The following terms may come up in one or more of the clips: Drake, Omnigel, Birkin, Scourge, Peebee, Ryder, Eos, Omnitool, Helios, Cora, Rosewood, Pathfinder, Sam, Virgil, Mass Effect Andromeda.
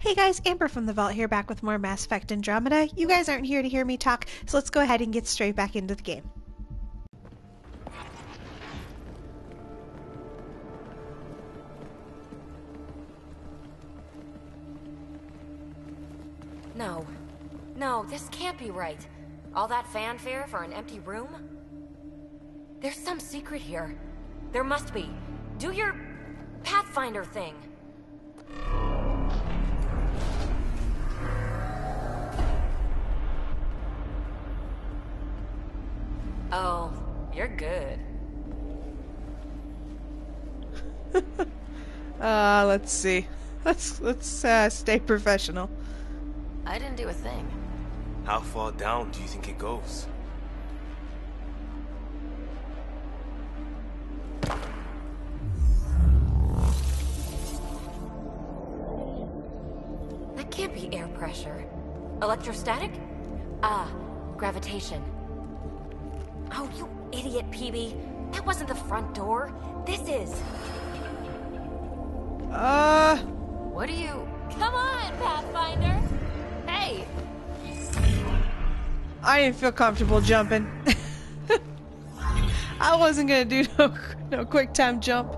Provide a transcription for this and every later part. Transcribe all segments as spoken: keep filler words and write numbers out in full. Hey guys, Amber from the Vault here, back with more Mass Effect Andromeda. You guys aren't here to hear me talk, so let's go ahead and get straight back into the game. No. No, this can't be right. All that fanfare for an empty room? There's some secret here. There must be. Do your Pathfinder thing. Oh, you're good. uh, let's see. Let's let's uh, stay professional. I didn't do a thing. How far down do you think it goes? That can't be air pressure. Electrostatic? Ah, gravitation. Oh, you idiot, Peebee. That wasn't the front door. This is... Uh... What do you... Come on, Pathfinder! Hey! I didn't feel comfortable jumping. I wasn't gonna do no, no quick time jump.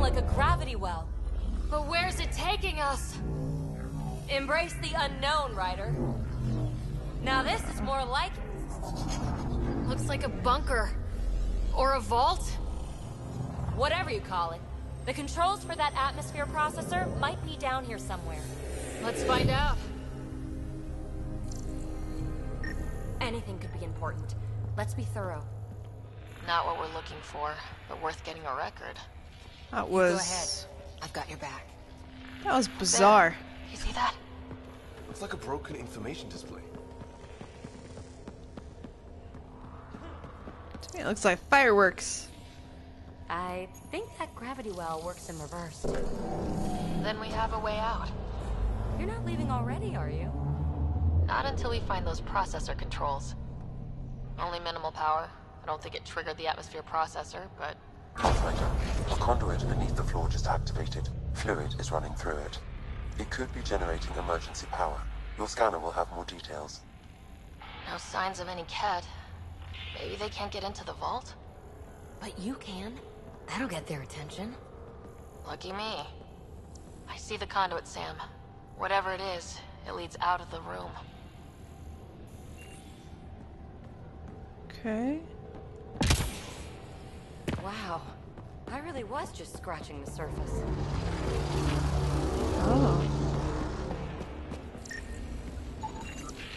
Like a gravity well. But where's it taking us? Embrace the unknown, Ryder. Now this is more like... Looks like a bunker. Or a vault. Whatever you call it. The controls for that atmosphere processor might be down here somewhere. Let's find out. Anything could be important. Let's be thorough. Not what we're looking for, but worth getting a record. That was... Go ahead. I've got your back. That was bizarre. There. You see that? Looks like a broken information display. To me, it looks like fireworks. I think that gravity well works in reverse. Then we have a way out. You're not leaving already, are you? Not until we find those processor controls. Only minimal power. I don't think it triggered the atmosphere processor, but... Operator, a conduit beneath the floor just activated. Fluid is running through it. It could be generating emergency power. Your scanner will have more details. No signs of any C A D. Maybe they can't get into the vault? But you can. That'll get their attention. Lucky me. I see the conduit, Sam. Whatever it is, it leads out of the room. Okay. Wow, I really was just scratching the surface. Oh.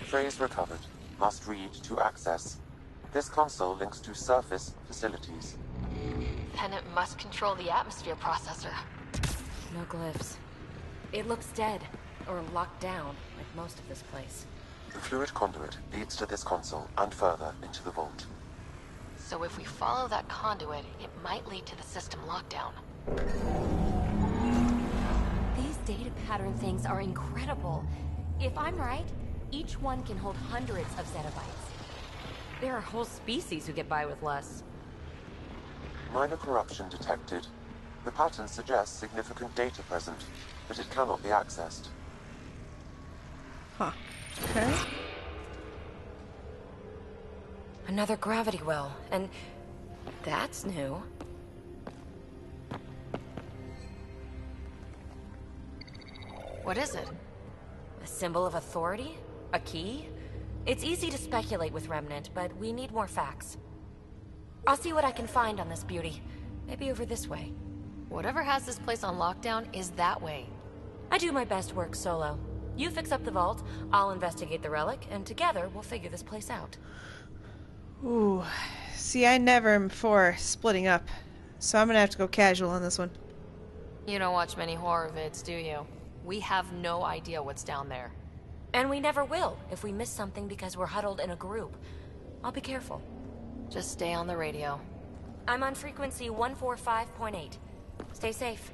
Phrase recovered. Must read to access. This console links to surface facilities. Then it must control the atmosphere processor. No glyphs. It looks dead, or locked down, like most of this place. The fluid conduit leads to this console and further into the vault. So if we follow that conduit, it might lead to the system lockdown. These data pattern things are incredible. If I'm right, each one can hold hundreds of zettabytes. There are whole species who get by with less. Minor corruption detected. The pattern suggests significant data present, but it cannot be accessed. Huh. Okay. Another gravity well, and that's new. What is it? A symbol of authority? A key? It's easy to speculate with Remnant, but we need more facts. I'll see what I can find on this beauty. Maybe over this way. Whatever has this place on lockdown is that way. I do my best work solo. You fix up the vault, I'll investigate the relic, and together we'll figure this place out. Ooh, see, I never am for splitting up, so I'm gonna have to go casual on this one. You don't watch many horror vids, do you? We have no idea what's down there. And we never will if we miss something because we're huddled in a group. I'll be careful. Just stay on the radio. I'm on frequency one forty-five point eight. Stay safe.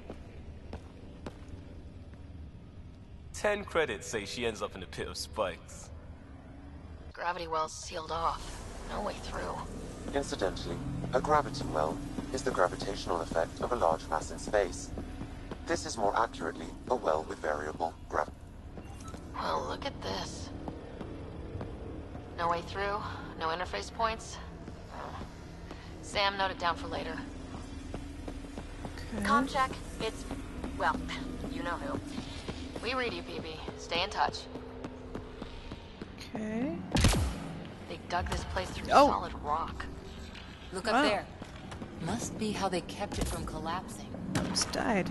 ten credits say she ends up in a pit of spikes. Gravity well's sealed off. No way through. Incidentally, a gravity well is the gravitational effect of a large mass in space. This is more accurately a well with variable gravity. Well, look at this. No way through, no interface points. Sam, note it down for later. Okay. Comm check, it's... well, you know who. We read you, Peebee. Stay in touch. Okay. They dug this place through oh. solid rock. Look up wow. there. Must be how they kept it from collapsing. Almost died.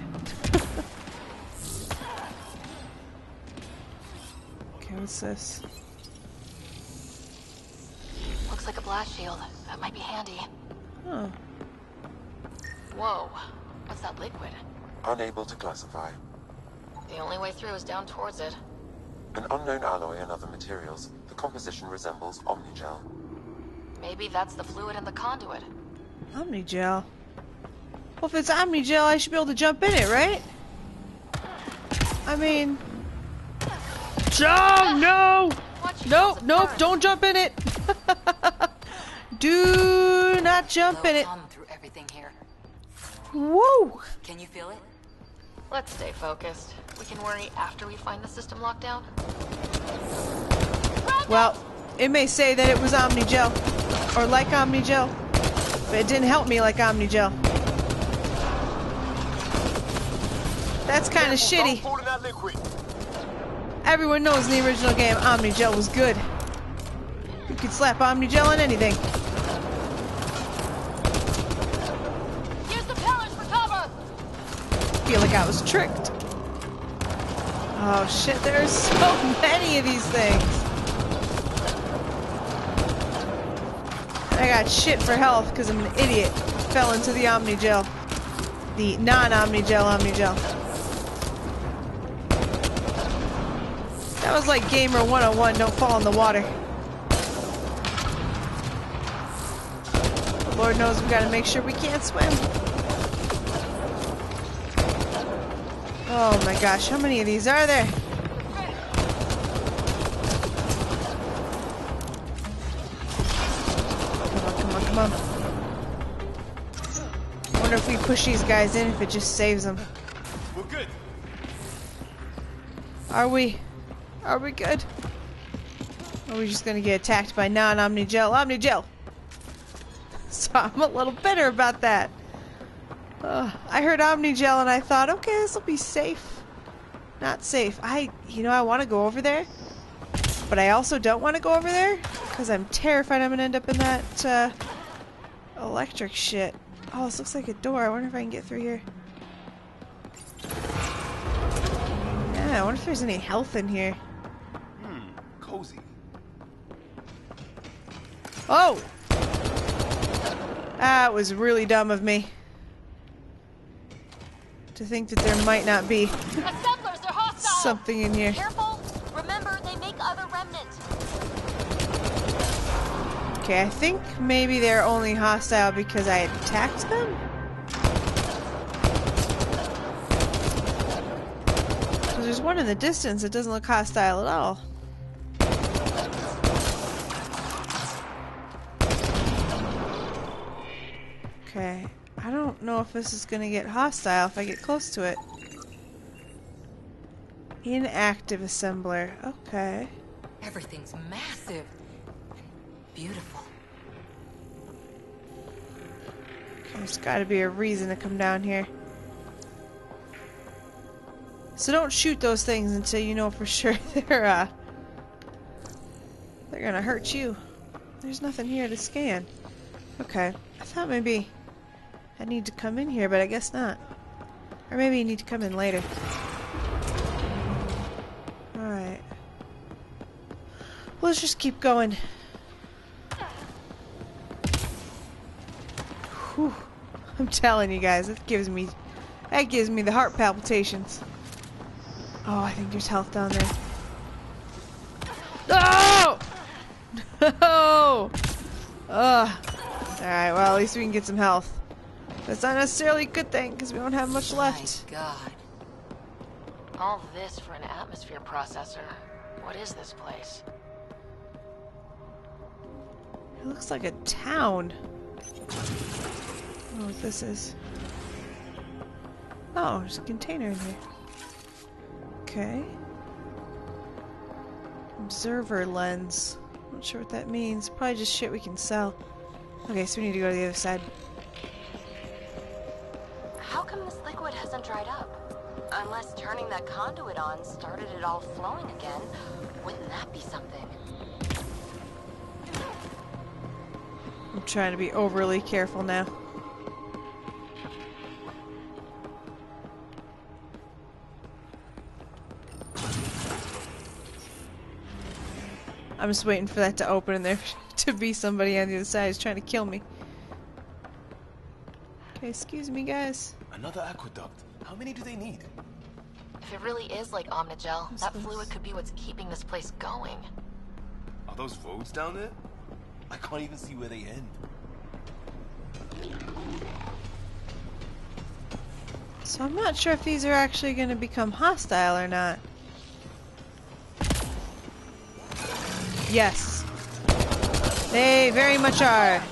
Okay, what's this? Looks like a blast shield. That might be handy. Huh. Whoa. What's that liquid? Unable to classify. The only way through is down towards it. An unknown alloy and other materials. The composition resembles Omnigel. Maybe that's the fluid in the conduit. Omnigel. Well, if it's Omnigel, I should be able to jump in it, right? I mean... Jump! No! Nope, nope, don't jump in it! Do not jump in it! Whoa! Can you feel it? Let's stay focused. We can worry after we find the system locked down. Well, it may say that it was Omnigel. Or like Omnigel. But it didn't help me like Omnigel. That's kind of shitty. Everyone knows in the original game Omnigel was good. You could slap Omnigel on anything. I feel like I was tricked. Oh shit, there's so many of these things. I got shit for health because I'm an idiot. Fell into the Omnigel. The non-Omnigel Omnigel. That was like Gamer one oh one, don't fall in the water. Lord knows we gotta make sure we can't swim. Oh my gosh, how many of these are there? Come on, come on, come on. I wonder if we push these guys in, if it just saves them. We're good. Are we? Are we good? Or are we just gonna get attacked by non-Omnigel? Omnigel! So I'm a little bitter about that. Uh, I heard Omnigel and I thought, okay, this will be safe. Not safe. I, you know, I want to go over there, but I also don't want to go over there because I'm terrified I'm gonna end up in that uh, electric shit. Oh, this looks like a door. I wonder if I can get through here. Yeah, I wonder if there's any health in here. Hmm, cozy. Oh, that was really dumb of me. To think that there might not be something in here. Careful. Remember, they make other remnants. Okay, I think maybe they're only hostile because I attacked them? So there's one in the distance that doesn't look hostile at all. Okay. I don't know if this is gonna get hostile if I get close to it. Inactive assembler. Okay. Everything's massive and beautiful. There's gotta be a reason to come down here. So don't shoot those things until you know for sure they're uh they're gonna hurt you. There's nothing here to scan. Okay. I thought maybe I need to come in here, but I guess not. Or maybe you need to come in later. Alright. Well, let's just keep going. Whew. I'm telling you guys, that gives me that gives me the heart palpitations. Oh, I think there's health down there. No! No! Ugh. Alright, well at least we can get some health. That's not necessarily a good thing, because we don't have much left. My God. All this for an atmosphere processor. What is this place? It looks like a town. I don't know what this is. Oh, there's a container in here. Okay. Observer lens. Not sure what that means. Probably just shit we can sell. Okay, so we need to go to the other side. How come this liquid hasn't dried up? Unless turning that conduit on started it all flowing again. Wouldn't that be something? I'm trying to be overly careful now. I'm just waiting for that to open and there to be somebody on the other side who's trying to kill me. Okay, excuse me, guys. Another aqueduct. How many do they need? If it really is like Omnigel, what's that this? Fluid could be what's keeping this place going. Are those roads down there? I can't even see where they end. So I'm not sure if these are actually going to become hostile or not. Yes. They very much are.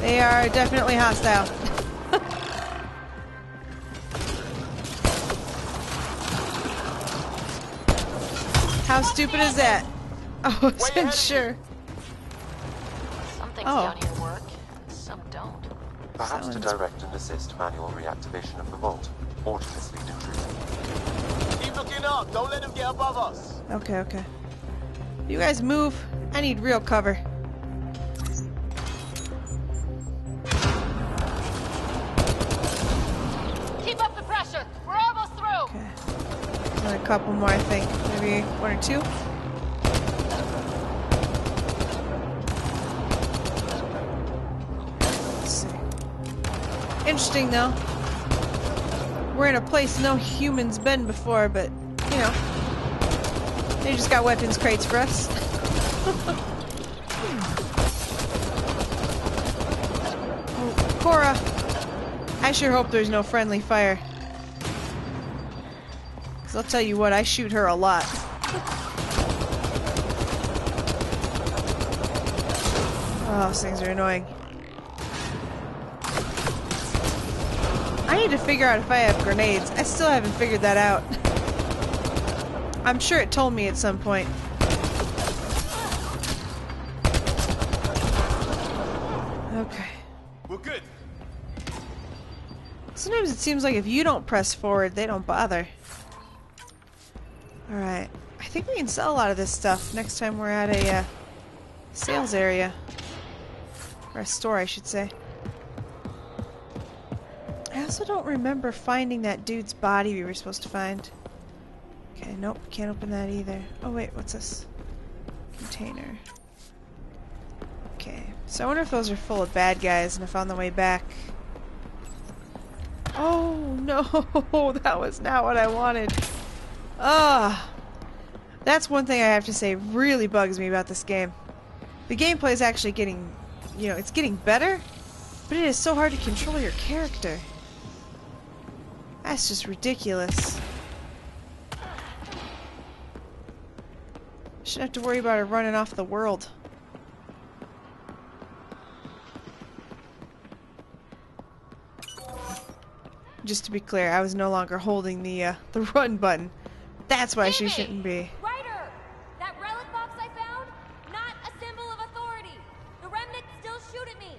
They are definitely hostile. How stupid is that? I wasn't sure. Some things down here work, some don't. Perhaps to direct and assist manual reactivation of the vault, or to mislead the truth. Keep looking up. Don't let them get above us. Okay, okay. You guys move. I need real cover. Keep up the pressure. We're almost through. Okay. There's a couple more, I think. Maybe one or two. Let's see. Interesting, though. We're in a place no humans been before, but, you know. They just got weapons crates for us. Oh, Cora! I sure hope there's no friendly fire. Because I'll tell you what, I shoot her a lot. Oh, those things are annoying. I need to figure out if I have grenades. I still haven't figured that out. I'm sure it told me at some point. Okay. We're good. Sometimes it seems like if you don't press forward, they don't bother. Alright. I think we can sell a lot of this stuff next time we're at a uh, sales area. Or a store, I should say. I also don't remember finding that dude's body we were supposed to find. Okay, nope, can't open that either. Oh wait, what's this? Container. Okay, so I wonder if those are full of bad guys and if on the way back... Oh no, that was not what I wanted. Ah, that's one thing I have to say really bugs me about this game. The gameplay is actually getting, you know, it's getting better, but it is so hard to control your character. That's just ridiculous. Shouldn't have to worry about her running off the world. Just to be clear, I was no longer holding the uh, the run button. That's why Peebee! She shouldn't be. Ryder, that relic box I found, not a symbol of authority. The remnants still shoot at me.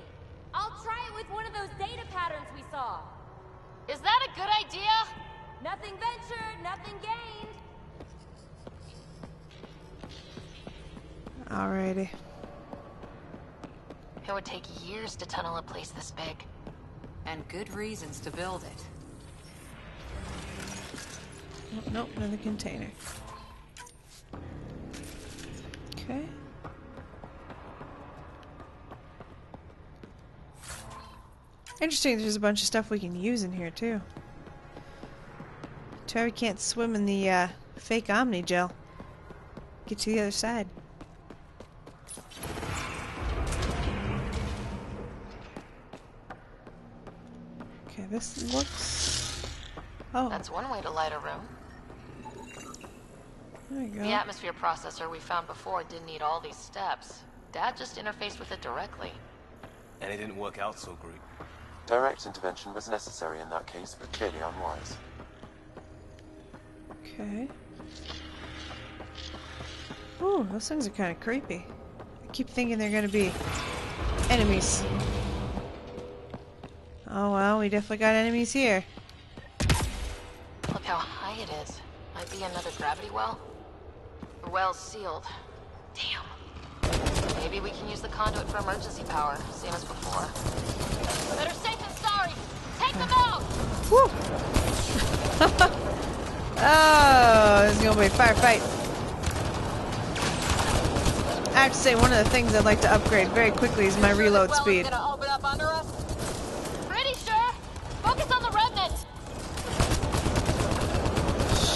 I'll try it with one of those data patterns we saw. Is that a good idea? Nothing ventured, nothing gained. Alrighty. It would take years to tunnel a place this big. And good reasons to build it. Nope, nope, another container. Okay. Interesting, there's a bunch of stuff we can use in here, too. Too bad we can't swim in the uh, fake Omnigel. Get to the other side. This looks Oh. That's one way to light a room. There you go. The atmosphere processor we found before didn't need all these steps. Dad just interfaced with it directly. And it didn't work out so great. Direct intervention was necessary in that case, but clearly unwise. Okay. Ooh, those things are kind of creepy. I keep thinking they're going to be enemies. Oh well, we definitely got enemies here. Look how high it is. Might be another gravity well. The well's sealed. Damn. Maybe we can use the conduit for emergency power, same as before. Better safe than sorry! Take them out! Woo! Oh, this is gonna be a firefight. I have to say, one of the things I'd like to upgrade very quickly is my reload well speed. Gonna open up under us? Pretty sure! Focus on the remnant!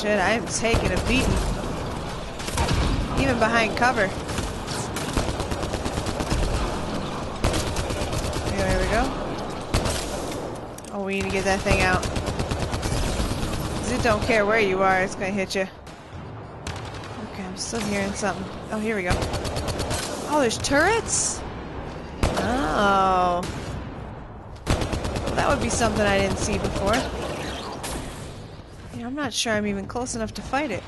Shit, I am taking a beating. Even behind cover. There we go. Oh, we need to get that thing out. 'Cause it don't care where you are, it's gonna hit you. Okay, I'm still hearing something. Oh, here we go. Oh, there's turrets? Oh. Well, that would be something I didn't see before. Yeah, I'm not sure I'm even close enough to fight it.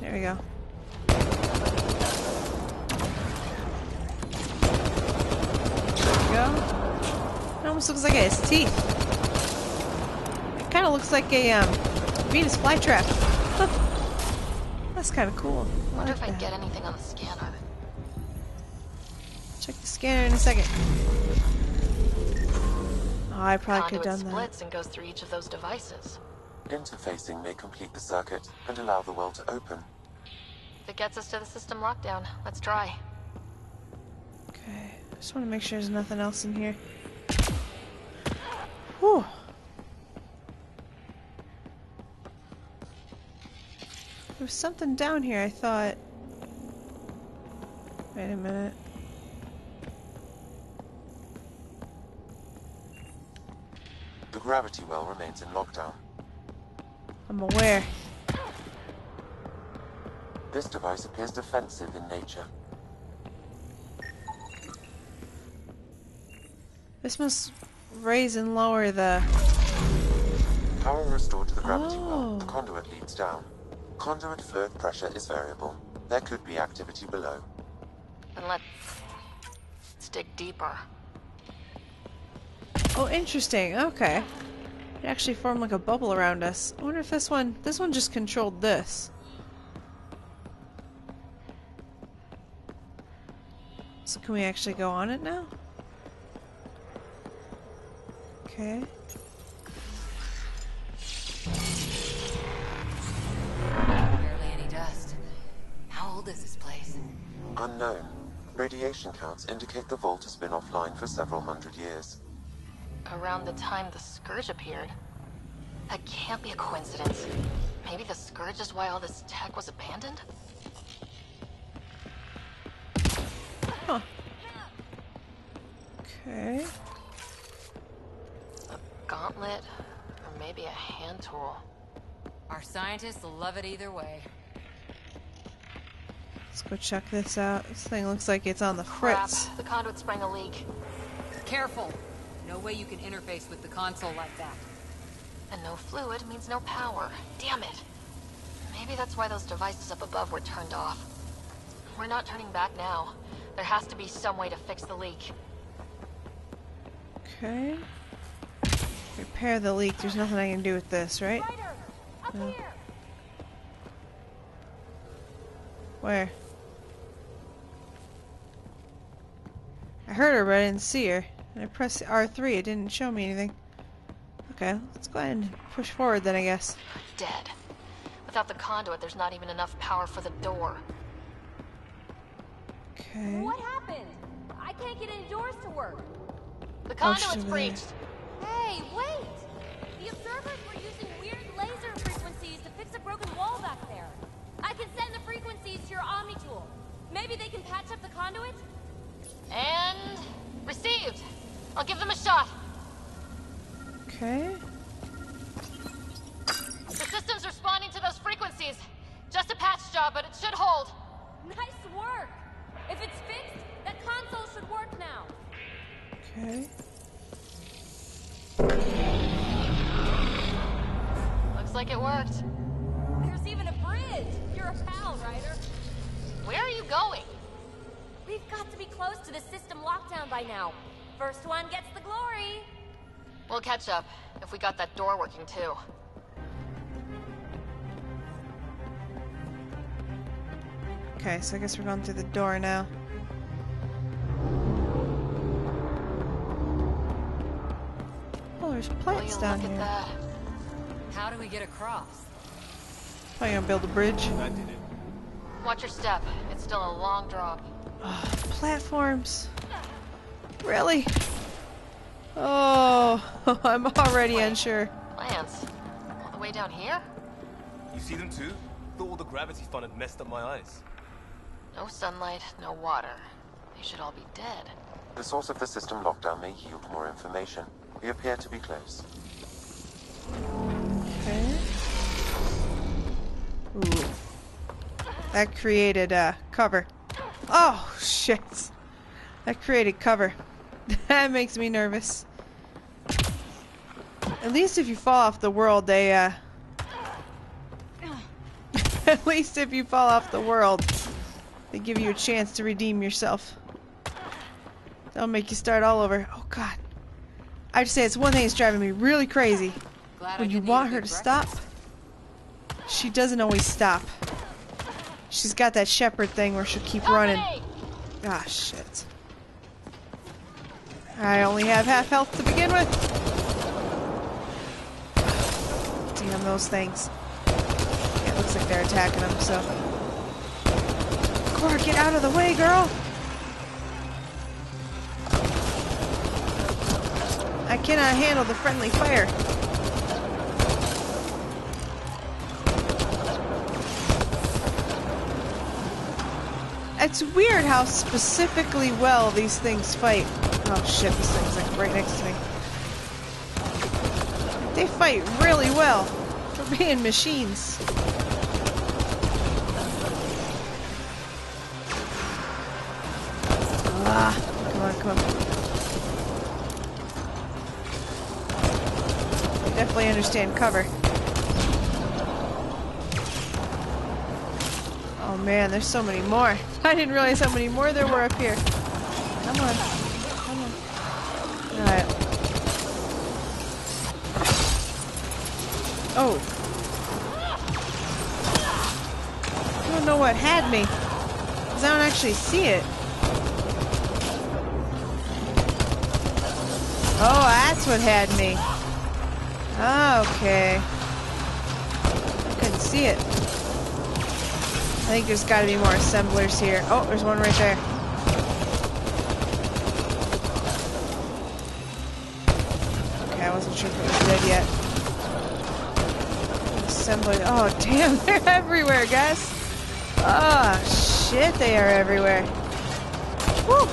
There we go. It almost looks like it has teeth. It kind of looks like a um, Venus flytrap. That's kind of cool. I wonder if I can get anything on the scanner. Check the scanner in a second. Oh, I probably could have done that. Conduit splits and goes through each of those devices. Interfacing may complete the circuit and allow the well to open. If it gets us to the system lockdown, let's try. Okay. I just want to make sure there's nothing else in here. Whew. There was something down here, I thought. Wait a minute. The gravity well remains in lockdown. I'm aware. This device appears defensive in nature. This must raise and lower the... Power restored to the gravity oh. well. The conduit leads down. Conduit fluid pressure is variable. There could be activity below. And let's... let's dig deeper. Oh, interesting. Okay. It actually formed like a bubble around us. I wonder if this one... this one just controlled this. So can we actually go on it now? Okay. Barely any dust. How old is this place? Unknown. Radiation counts indicate the vault has been offline for several hundred years. Around the time the Scourge appeared? That can't be a coincidence. Maybe the Scourge is why all this tech was abandoned? Huh. Okay. Gauntlet, or maybe a hand tool. Our scientists love it either way. Let's go check this out. This thing looks like it's on the fritz. Crap. The conduit sprang a leak. Careful! No way you can interface with the console like that. And no fluid means no power. Damn it! Maybe that's why those devices up above were turned off. We're not turning back now. There has to be some way to fix the leak. Okay. Repair the leak. There's nothing I can do with this, right? Ryder, up no. here. Where? I heard her, but I didn't see her. And I pressed R three. It didn't show me anything. Okay, let's go ahead and push forward then, I guess. Dead. Without the conduit, there's not even enough power for the door. Okay. What happened? I can't get any doors to work. The conduit's breached. Hey, wait! The observers were using weird laser frequencies to fix a broken wall back there. I can send the frequencies to your Omnitool. Maybe they can patch up the conduit? And... received! I'll give them a shot! Okay. Okay. Looks like it worked. There's even a bridge. You're a pal, Ryder. Where are you going? We've got to be close to the system lockdown by now. First one gets the glory. We'll catch up if we got that door working too. Okay, so I guess we're going through the door now. Oh, there's plants down here. That? How do we get across? Oh, you gonna build a bridge? I did it. Watch your step. It's still a long drop. Oh, platforms. Really? Oh, I'm already Wait, unsure. Plants? All the way down here? You see them too? Thought all the gravity fun had messed up my eyes. No sunlight, no water. They should all be dead. The source of the system lockdown may yield more information. We appear to be close. Okay. Ooh. That created uh, cover. Oh, shit. That created cover. That makes me nervous. At least if you fall off the world, they, uh... At least if you fall off the world, they give you a chance to redeem yourself. They'll make you start all over. Oh, God. I have to say, it's one thing that's driving me really crazy. Glad when you want her to breakfast. Stop, she doesn't always stop. She's got that shepherd thing where she'll keep running. Ah, shit. I only have half health to begin with. Damn those things. Yeah, it looks like they're attacking them, so... Cora, get out of the way, girl! I cannot handle the friendly fire. It's weird how specifically well these things fight. Oh shit, this thing's like right next to me. They fight really well for being machines. Ah, come on, come on. I definitely understand cover. Oh man, there's so many more. I didn't realize how many more there were up here. Come on. Come on. Alright. Oh. I don't know what had me. Because I don't actually see it. Oh, that's what had me. Okay. I couldn't see it. I think there's got to be more assemblers here. Oh, there's one right there. Okay, I wasn't sure if it was dead yet. Assembler. Oh, damn, they're everywhere, guys. Oh, shit, they are everywhere. Woo!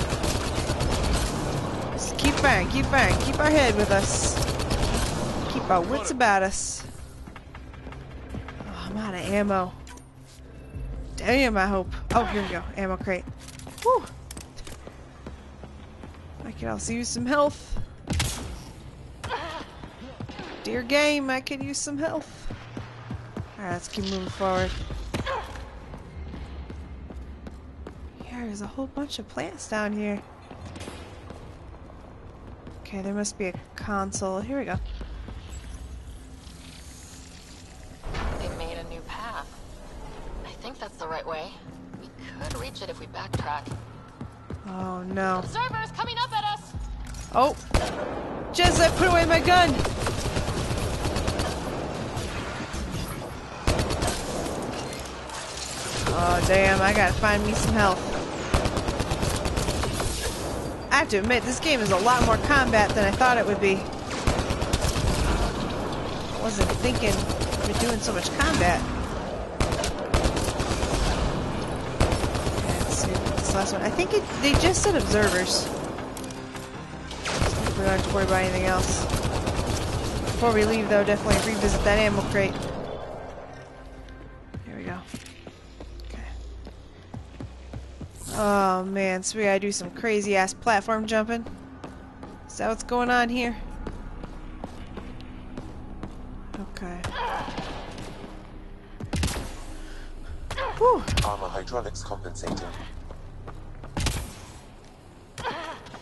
Just keep firing, keep firing, keep our head with us. Keep our wits about us. Oh, I'm out of ammo. Damn, I hope. Oh, here we go. Ammo crate. Whew. I could also use some health. Dear game, I could use some health. Alright, let's keep moving forward. Yeah, there's a whole bunch of plants down here. Okay, there must be a console. Here we go. Oh no. Observers coming up at us. Oh. Just I put away my gun. Oh damn, I gotta find me some health. I have to admit, this game is a lot more combat than I thought it would be. I wasn't thinking we're doing so much combat. Last one. I think it, they just said observers. We don't have to worry about anything else. Before we leave, though, definitely revisit that ammo crate. There we go. Okay. Oh man, so we gotta do some crazy ass platform jumping. Is that what's going on here? Okay. Whew. Armor hydraulics compensated.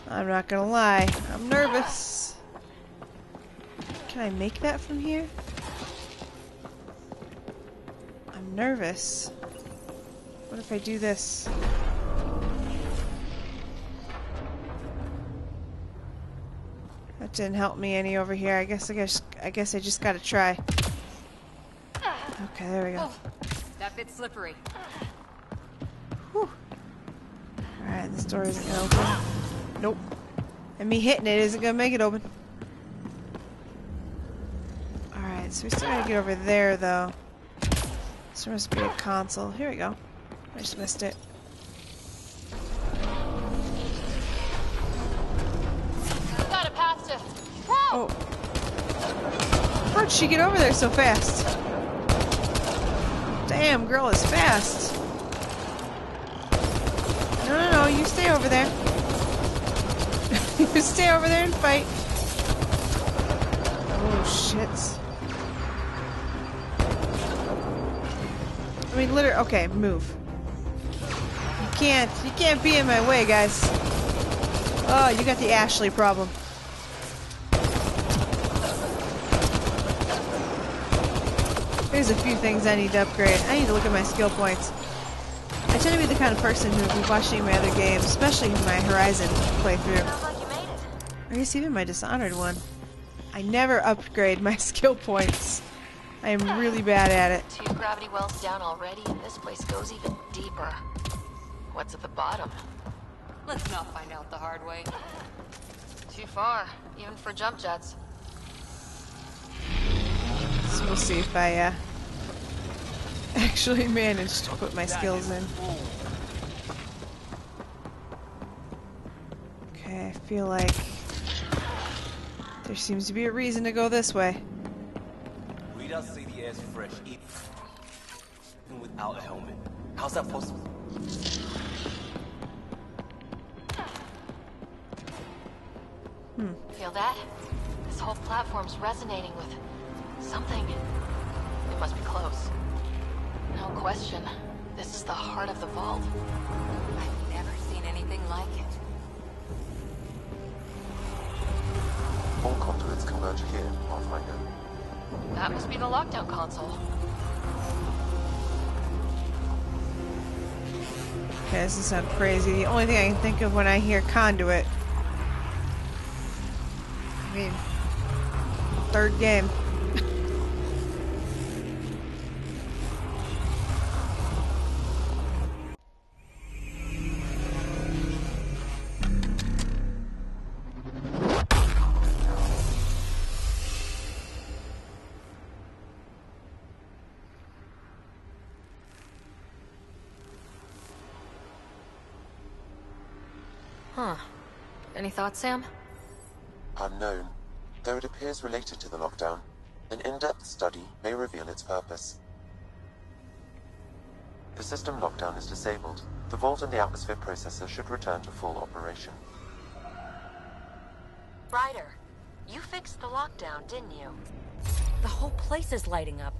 I'm not gonna lie, I'm nervous. Can I make that from here? I'm nervous. What if I do this? That didn't help me any over here. I guess I guess I guess I just gotta try. Okay, there we go. That bit's slippery. Whew. Alright, this door isn't gonna open. Nope. And me hitting it isn't gonna make it open. Alright, so we still gotta get over there though. So there must be a console. Here we go. I just missed it. Got a path to... Whoa! Oh. How'd she get over there so fast? Damn, girl is fast. No, no, no. You stay over there. You stay over there and fight. Oh, shit. I mean, literally. Okay, move. You can't. You can't be in my way, guys. Oh, you got the Ashley problem. There's a few things I need to upgrade. I need to look at my skill points. I tend to be the kind of person who, if you've watched any of my other games, especially my Horizon playthrough, or I guess even my Dishonored one, I never upgrade my skill points. I am really bad at it. Two gravity wells down already, and this place goes even deeper. What's at the bottom? Let's not find out the hard way. Too far, even for jump jets. So we'll see if I uh, actually manage to put my skills in. Okay, I feel like there seems to be a reason to go this way. Just see the air's fresh, even without a helmet. How's that possible? Hmm. Feel that? This whole platform's resonating with something. It must be close. No question. This is the heart of the vault. I've never seen anything like it. All conduits converge here, Pathfinder. That must be the lockdown console. Okay, this is so crazy. The only thing I can think of when I hear conduit. I mean, third game. Thoughts, Sam? Unknown, though it appears related to the lockdown. An in-depth study may reveal its purpose. The system lockdown is disabled. The vault and the atmosphere processor should return to full operation. Ryder, you fixed the lockdown, didn't you? The whole place is lighting up.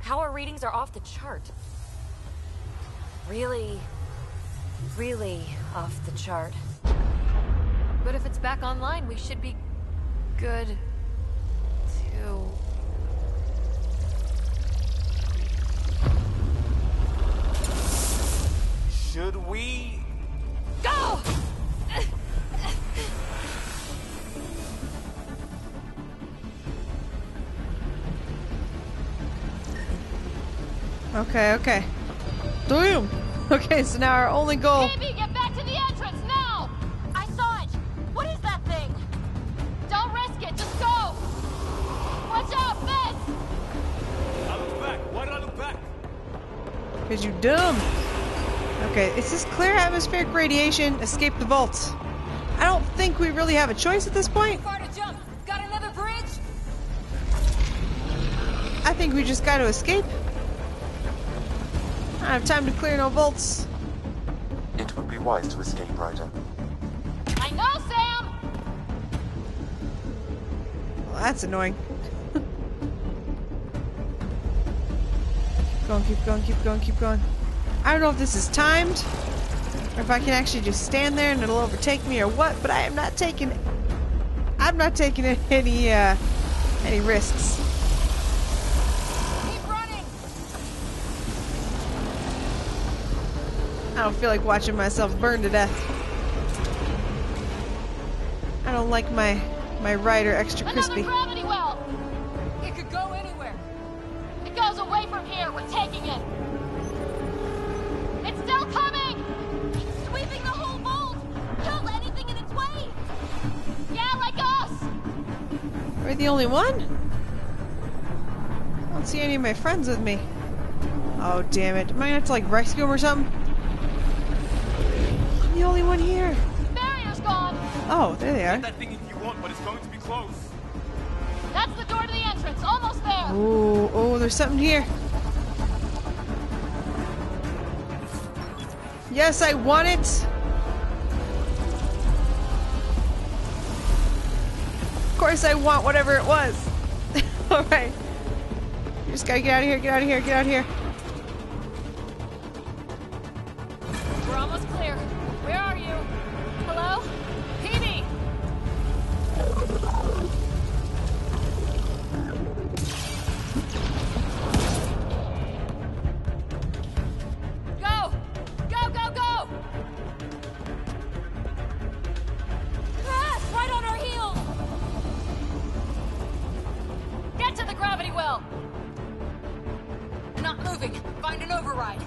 Power readings are off the chart. Really, really off the chart. But if it's back online, we should be good too. Should we go? Okay, okay. Damn. Okay, so now our only goal. Baby, get back to the entrance now. I saw it. What is that thing? Don't risk it, just go! Watch out, Fizz! I look back. Why did I look back? Because you dumb. Okay, it's this clear atmospheric radiation. Escape the vault. I don't think we really have a choice at this point. Far to jump. Got another bridge? I think we just got to escape. I don't have time to clear no vaults. It would be wise to escape, Ryder. No, Sam! Well, that's annoying. Keep going, keep going, keep going, keep going. I don't know if this is timed, or if I can actually just stand there and it'll overtake me or what, but I am not taking... I'm not taking any, uh, any risks. Keep running. I don't feel like watching myself burn to death. I don't like my my Ryder extra crispy. Another gravity well. It could go anywhere. It goes away from here. We're taking it. It's still coming. It's sweeping the whole vault. Kill anything in its way. Yeah, like us. Are we the only one? I don't see any of my friends with me. Oh damn it! Am I gonna have to like rescue them or something? I'm the only one here. Oh, there they are. Get that thing if you want, but it's going to be close. That's the door to the entrance. Almost there. Ooh, oh, there's something here. Yes, I want it. Of course I want whatever it was. All right. You just gotta get out of here, get out of here, get out of here. We're almost clear. Where are you? Hello? Peebee! Go! Go, go, go! Crash! Right on our heels! Get to the gravity well! Not moving. Find an override.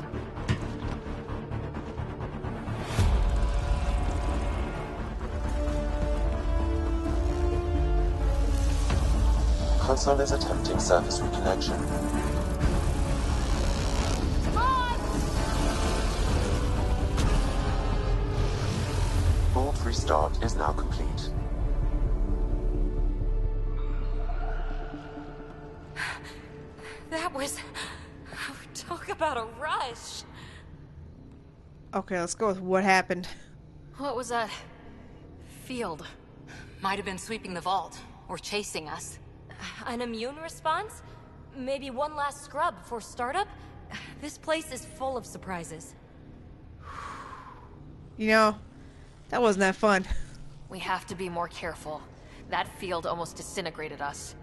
Console is attempting surface reconnection. Run! Vault restart is now complete. That was... Talk about a rush! Okay, let's go with what happened. What was that? Field. Might have been sweeping the vault, or chasing us. An immune response? Maybe one last scrub before startup? This place is full of surprises. You know, that wasn't that fun. We have to be more careful. That field almost disintegrated us.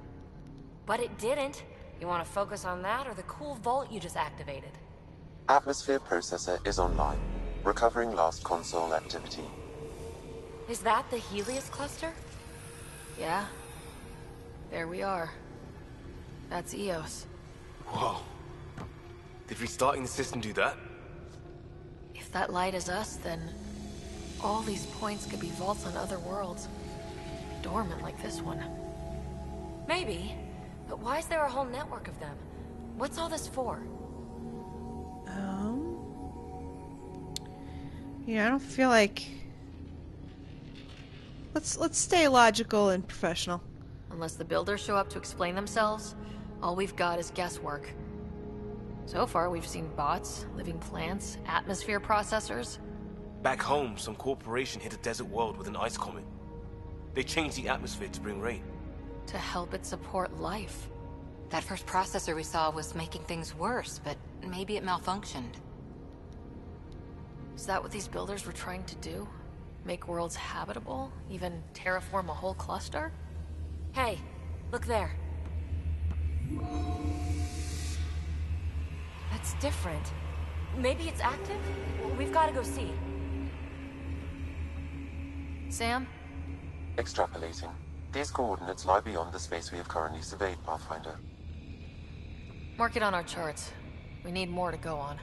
But it didn't. You want to focus on that or the cool vault you just activated? Atmosphere processor is online. Recovering last console activity. Is that the Helios cluster? Yeah. There we are. That's E O S. Whoa. Did restarting the system do that? If that light is us, then all these points could be vaults on other worlds. Dormant like this one. Maybe. But why is there a whole network of them? What's all this for? Um... Yeah, I don't feel like... Let's, let's stay logical and professional. Unless the builders show up to explain themselves, all we've got is guesswork. So far, we've seen bots, living plants, atmosphere processors. Back home, some corporation hit a desert world with an ice comet. They changed the atmosphere to bring rain. To help it support life. That first processor we saw was making things worse, but maybe it malfunctioned. Is that what these builders were trying to do? Make worlds habitable? Even terraform a whole cluster? Hey, look there. That's different. Maybe it's active? We've got to go see. Sam? Extrapolating. These coordinates lie beyond the space we have currently surveyed, Pathfinder. Mark it on our charts. We need more to go on.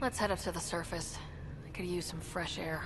Let's head up to the surface. I could use some fresh air.